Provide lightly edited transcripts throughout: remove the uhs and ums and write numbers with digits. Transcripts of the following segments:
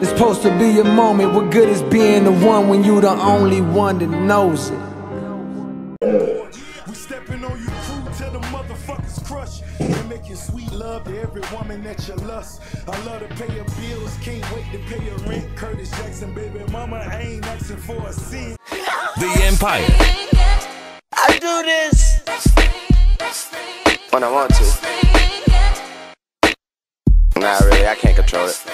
It's supposed to be a moment. What good is being the one when you the only one that knows it? We stepping on you crew till the motherfuckers crush. And making sweet love to every woman that you lust. I love to pay your bills, can't wait to pay your rent. Curtis Jackson, baby mama, I ain't asking for a cent. The Empire. I do this when I want to. Nah, really, I can't control it.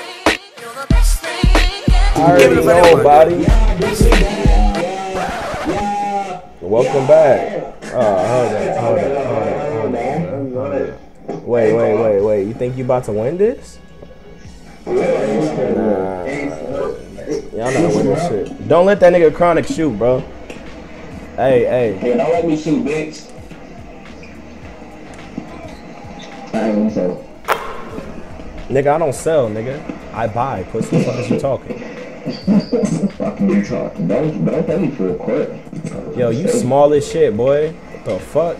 Welcome back. Oh, hold up. Wait. You think you about to win this? Nah. Y'all not winning shit. Don't let that nigga Chronic shoot, bro. Hey, don't let me shoot, bitch. I ain't gonna sell. Nigga, I don't sell, nigga. I buy. Pussy, what the fuck is you talking? Don't tell me for a quirk. Yo, you small as shit, boy. What the fuck?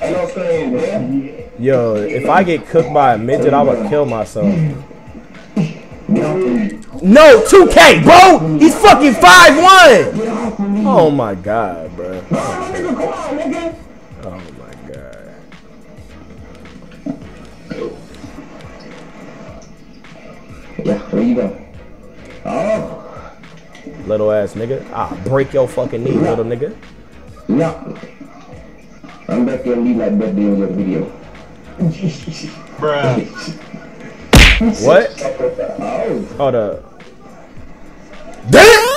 I know what I'm saying, man. Yo, if I get cooked by a midget, I would kill myself. No, 2K, bro! He's fucking 5'1! Oh my god, bro. Oh my god. Yeah, where you go? Oh. Little ass nigga, I'll break your fucking knee, little nigga. No, I'm back your knee like that day on your video. Bruh. What? Hold up. Damn!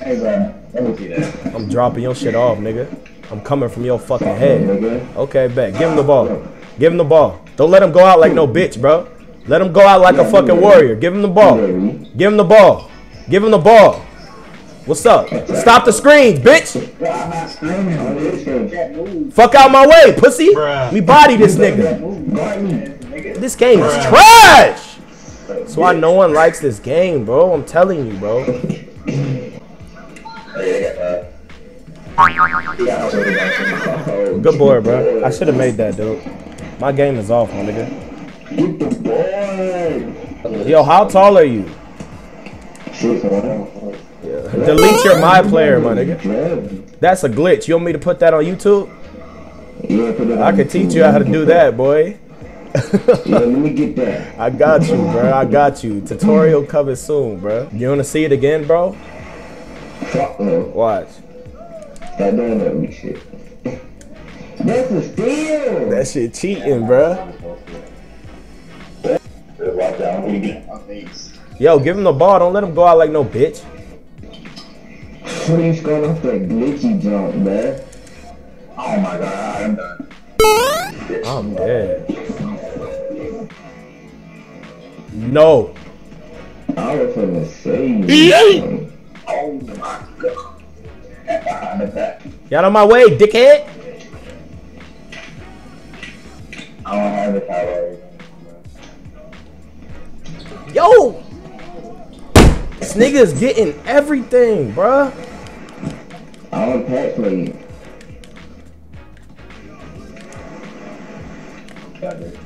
Hey, bro, let me see that. I'm dropping your shit off, nigga. I'm coming from your fucking head. Okay, bet. Give him the ball. Give him the ball. Don't let him go out like no bitch, bro. Let him go out like a fucking warrior. Give him the ball. Give him the ball. Give him the ball. What's up? Stop the screens, bitch! Fuck out my way, pussy! Bruh. We body this nigga. This game is trash! That's why no one likes this game, bro. I'm telling you, bro. Good boy, bro. I should have made that, dude. My game is off, my nigga. Yo, how tall are you? Delete your My Player, my nigga. That's a glitch. You want me to put that on YouTube? I could teach you how to do that, boy. Let me get that. I got you, bro. I got you. Tutorial coming soon, bro. You want to see it again, bro? Watch. That don't let me shit. That's a steal. That shit cheating, bro. Yo, give him the ball. Don't let him go out like no bitch. He's going off that glitchy jump, man. Oh my god, I'm done. I'm dead. No. I was gonna say. Yeah. Oh my god. Get out of my way, dickhead. I don't have the power. Yo. This nigga's getting everything, bruh. I want pack for you. Got it.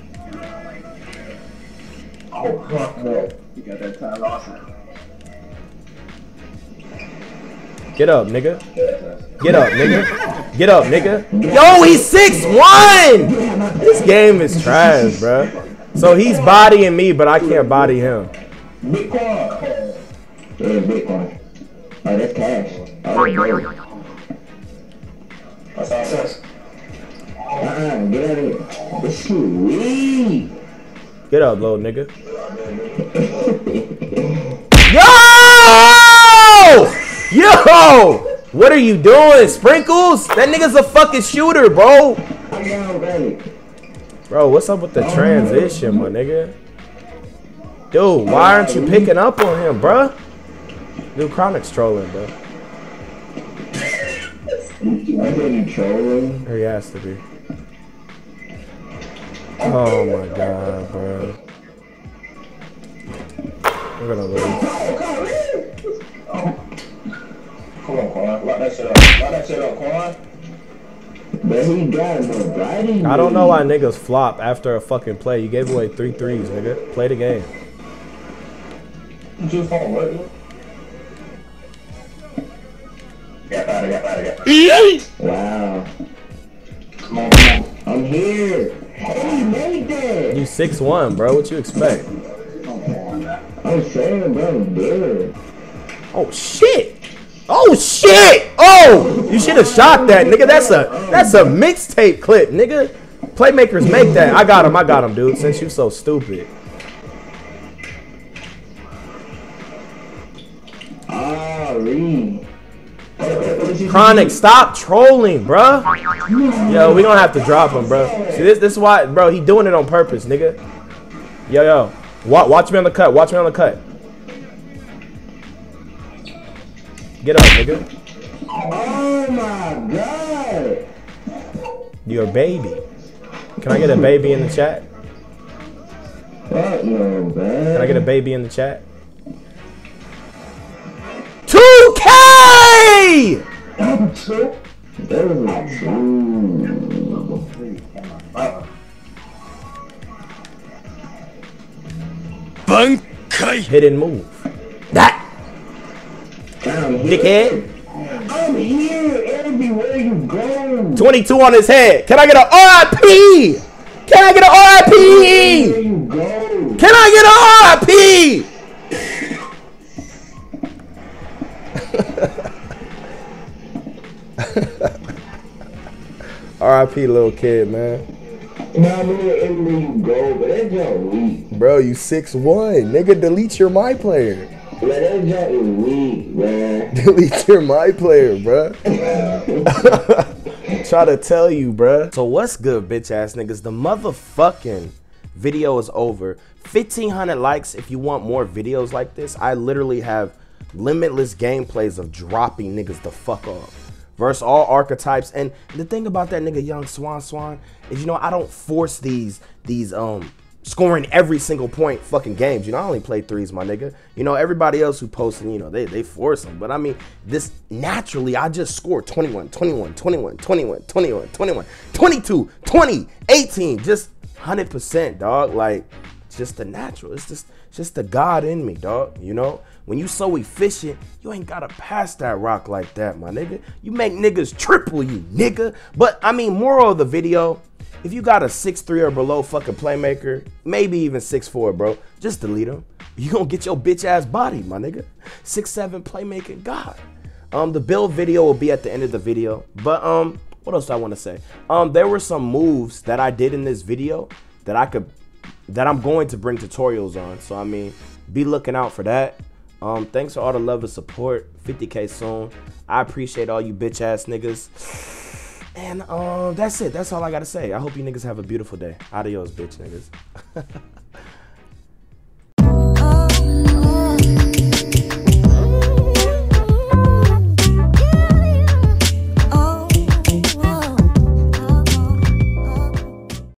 Oh, fuck, man. You got that time Lawson. Get up, nigga. Get up, nigga. Get up, nigga. Yo, he's 6'1! This game is trash, bruh. So he's bodying me, but I can't body him. There's Bitcoin. Oh, that's cash. Oh, that's all sus. Get out of here. This shit weak. Get up, little nigga. Yo! Yo! What are you doing, Sprinkles? That nigga's a fucking shooter, bro. Bro, what's up with the transition, my nigga? Dude, why aren't you picking up on him, bruh? Dude, Chronic's trolling, bro. He has to be. Oh my god, bro. We're gonna lose. Come on, Quan. Lock that shit up. Lock that shit up, Quan. I don't know why niggas flop after a fucking play. You gave away 3 threes, nigga. Play the game. Wow. Come on, come on. I'm here. Hey, made it. You 6'1", bro. What you expect? I'm saying, bro, I'm dead. Oh shit. Oh shit. Oh, you should have shot that, nigga. That's a mixtape clip, nigga. Playmakers make that. I got him, dude. Since you so stupid. Chronic, stop trolling, bruh. Yo, we gonna have to drop him, bro. See, this is why, bro, he doing it on purpose, nigga. Yo, yo. Watch me on the cut. Watch me on the cut. Get up, nigga. Oh my god. You're a baby. Can I get a baby in the chat? Can I get a baby in the chat? 2K! Bunkai! Hidden move. That! Dickhead! I'm here everywhere you go! 22 on his head! Can I get an RIP? Can I get an RIP? Can I get an RIP? R.I.P. little kid, man. Bro, you 6'1", nigga. Delete your my player. Delete your my player, bro. Try to tell you, bro. So what's good, bitch ass niggas? The motherfucking video is over. 1,500 likes. If you want more videos like this, I literally have limitless gameplays of dropping niggas the fuck off. Versus all archetypes. And the thing about that nigga Young Swan is, you know, I don't force these scoring every single point fucking games. You know, I only play threes, my nigga. You know, everybody else who posts, you know, they force them. But I mean, this naturally, I just scored 21, 21, 21, 21, 21, 21, 22, 20, 18, just 100%, dog. Like, it's just the natural. It's just the God in me, dog. You know, when you so efficient, you ain't gotta pass that rock like that, my nigga. You make niggas triple you, nigga. But I mean, moral of the video, if you got a 6'3" or below fucking playmaker, maybe even 6'4", bro, just delete him. You gonna get your bitch ass body, my nigga. 6'7" playmaker god. The build video will be at the end of the video. But what else do I want to say? There were some moves that I did in this video that I'm going to bring tutorials on. So I mean, be looking out for that. Thanks for all the love and support. 50K soon. I appreciate all you bitch ass niggas. And that's it. That's all I gotta say. I hope you niggas have a beautiful day. Adios, bitch niggas.